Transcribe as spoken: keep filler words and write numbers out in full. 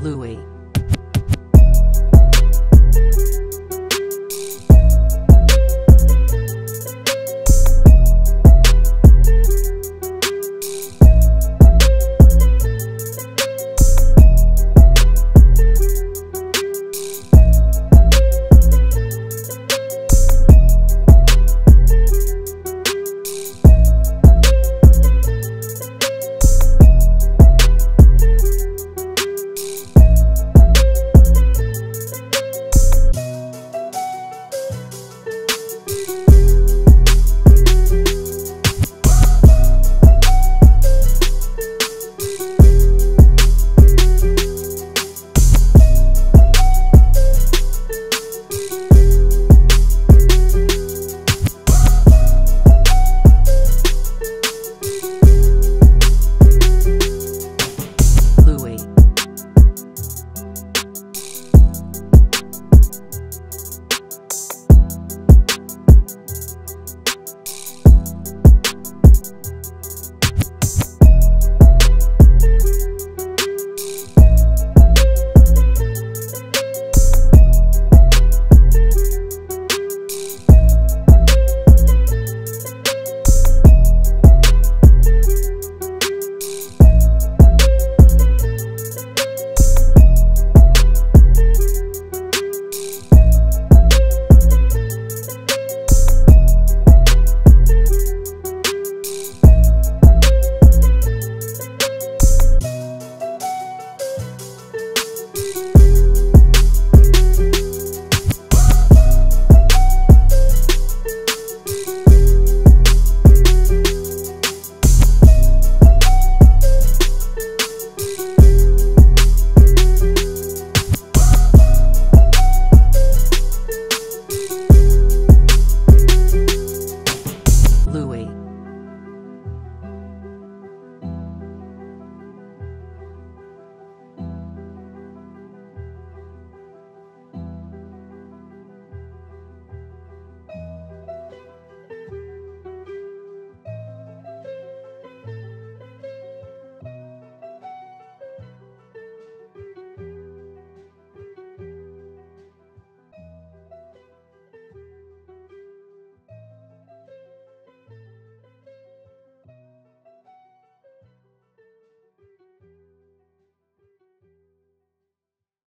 Louis.